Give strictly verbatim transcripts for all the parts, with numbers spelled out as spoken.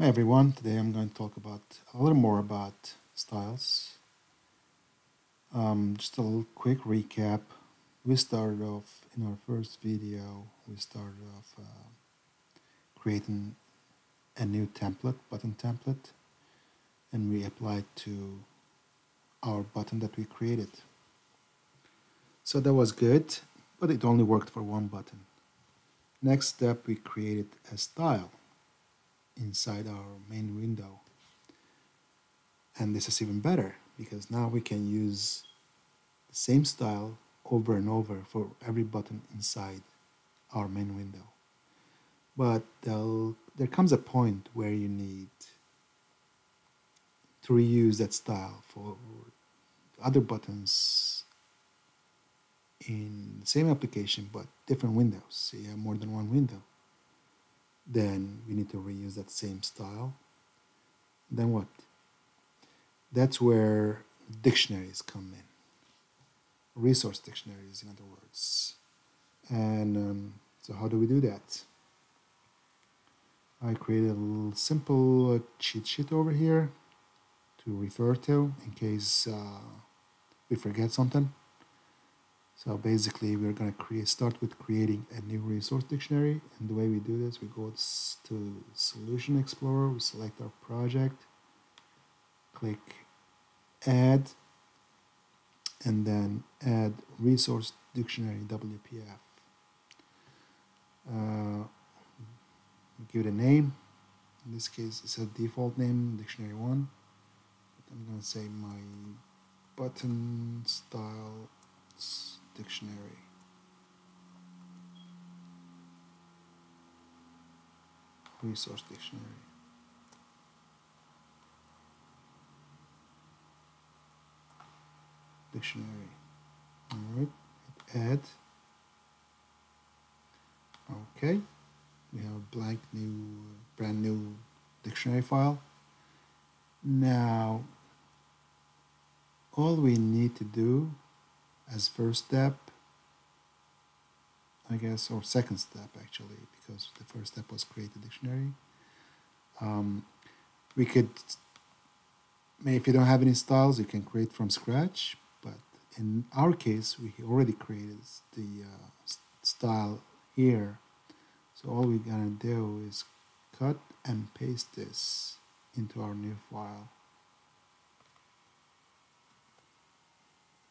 Hi everyone, today I'm going to talk about a little more about styles. Um, just a little quick recap. We started off in our first video, we started off uh, creating a new template, button template, and we applied to our button that we created. So that was good, but it only worked for one button. Next step, we created a style inside our main window, and this is even better because now we can use the same style over and over for every button inside our main window. But there comes a point where you need to reuse that style for other buttons in the same application but different windows, so you have more than one window. Then we need to reuse that same style. Then what? That's where dictionaries come in. Resource dictionaries, in other words. And um, so how do we do that? I created a little simple cheat sheet over here to refer to in case uh, we forget something. So basically, we're going to create, start with creating a new resource dictionary. And the way we do this, we go to Solution Explorer, we select our project, click Add, and then add Resource Dictionary W P F. Uh, give it a name. In this case, it's a default name, Dictionary one. But I'm going to say my button style dictionary. Resource dictionary. Dictionary. All right. Add. Okay. We have a blank new, brand new dictionary file. Now, all we need to do as first step, I guess, or second step actually, because the first step was create a dictionary. Um, we could, maybe if you don't have any styles, you can create from scratch, but in our case, we already created the uh, style here. So all we're gonna do is cut and paste this into our new file.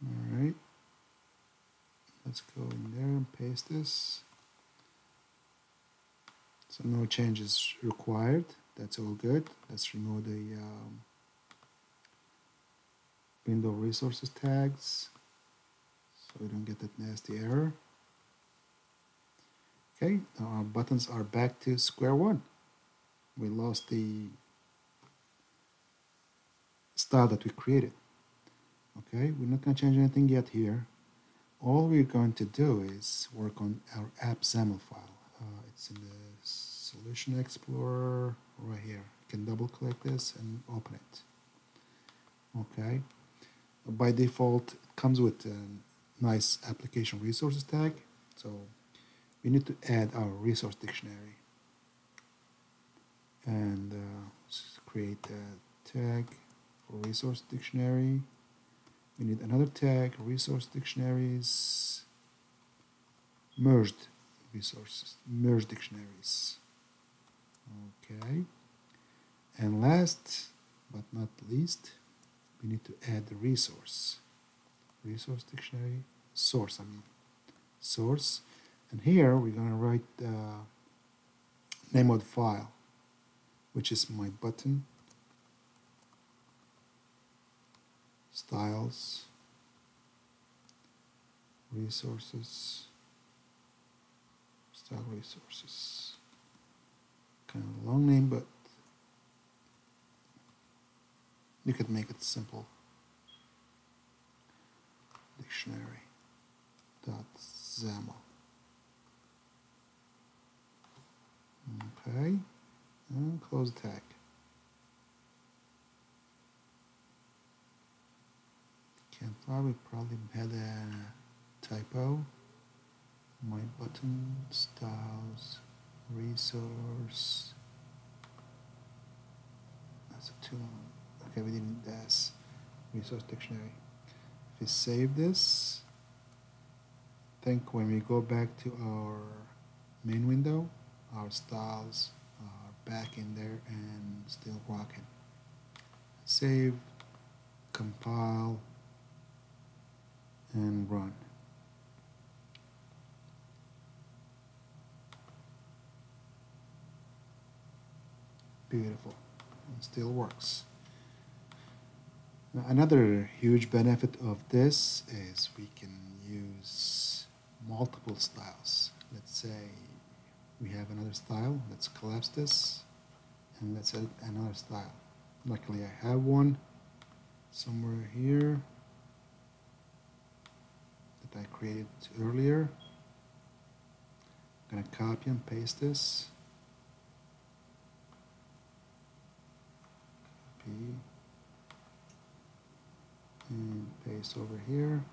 All right. Let's go in there and paste this. So no changes required. That's all good. Let's remove the um, window resources tags so we don't get that nasty error. Okay, now our buttons are back to square one. We lost the style that we created. Okay, we're not going to change anything yet here. All we're going to do is work on our App.xaml file. Uh, it's in the Solution Explorer right here. You can double click this and open it. Okay. By default, it comes with a nice application resources tag. So we need to add our resource dictionary. And uh, let's create a tag for resource dictionary. We need another tag, resource dictionaries, merged resources, merged dictionaries. Okay. And last but not least, we need to add the resource. Resource dictionary, source, I mean, source. And here we're going to write the name of the file, which is my button styles resources style resources. Kind of a long name, but you could make it simple. Dictionary dot XAML. Okay, and close the tag. And probably probably had a typo. My button styles resource too long. Okay, we didn't need this resource dictionary. If we save this, I think when we go back to our main window, our styles are back in there and still working. Save, compile, and run. Beautiful. It still works. Now, another huge benefit of this is we can use multiple styles. Let's say we have another style. Let's collapse this and let's add another style. Luckily, I have one somewhere here that I created earlier. I'm going to copy and paste this. Copy and paste over here.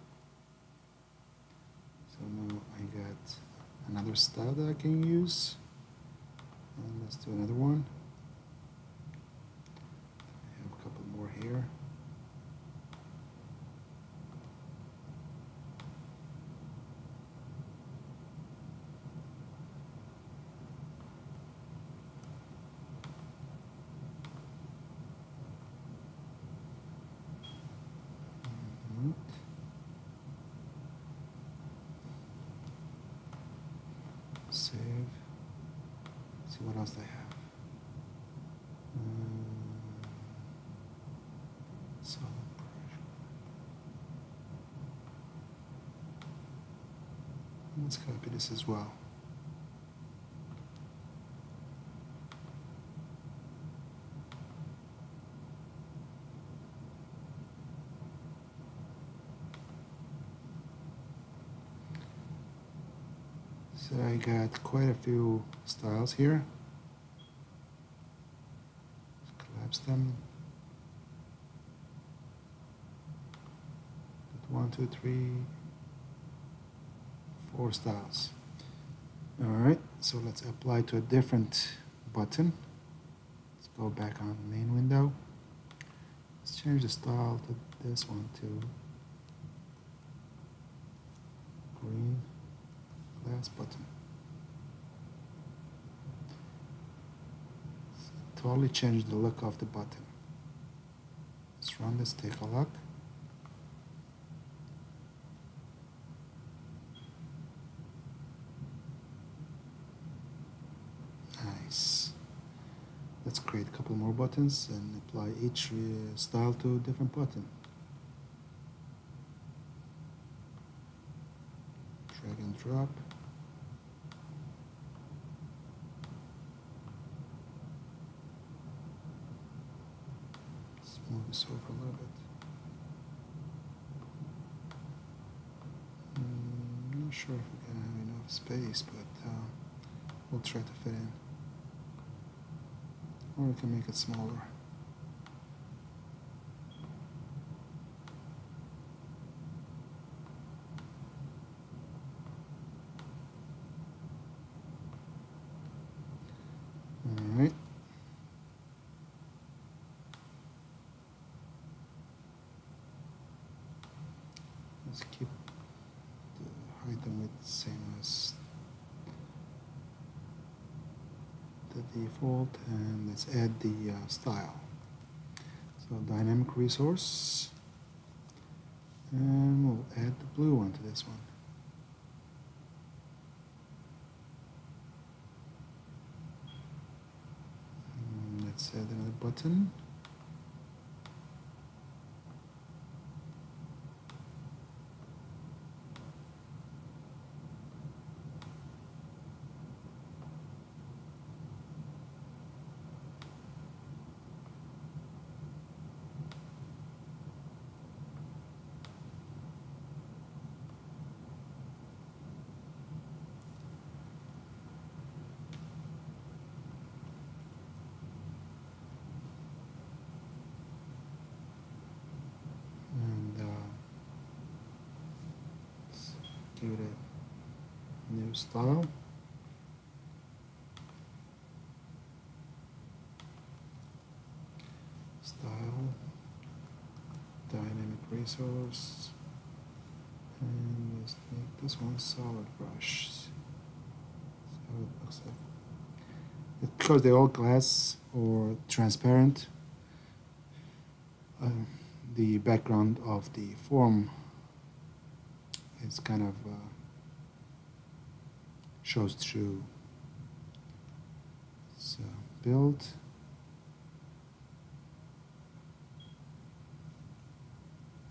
So now I got another style that I can use. And let's do another one. I have a couple more here. Save. Let's see what else they have. Um, so let's copy this as well. So I got quite a few styles here. Let's collapse them. One, two, three, four styles. All right, so let's apply to a different button. Let's go back on the main window. Let's change the style to this one too. Green. Last button. So totally changed the look of the button. Let's run this, take a look. Nice. Let's create a couple more buttons and apply each uh, style to a different button. Drag and drop. Move this over a little bit. I'm not sure if we're going to have enough space, but uh, we'll try to fit in. Or we can make it smaller. Let's keep the item with the same as the default, and let's add the uh, style. So dynamic resource, and we'll add the blue one to this one. And let's add another button. Give it a new style. resource, and let's make this one solid brush. So it looks like it, because they're all glass or transparent. Uh, the background of the form is kind of uh, shows through. So build.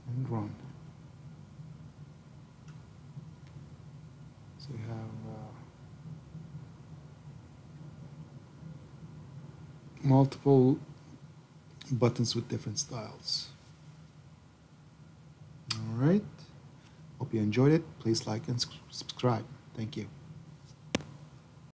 And run. So we have uh, multiple buttons with different styles. All right. Hope you enjoyed it. Please like and subscribe. Thank you.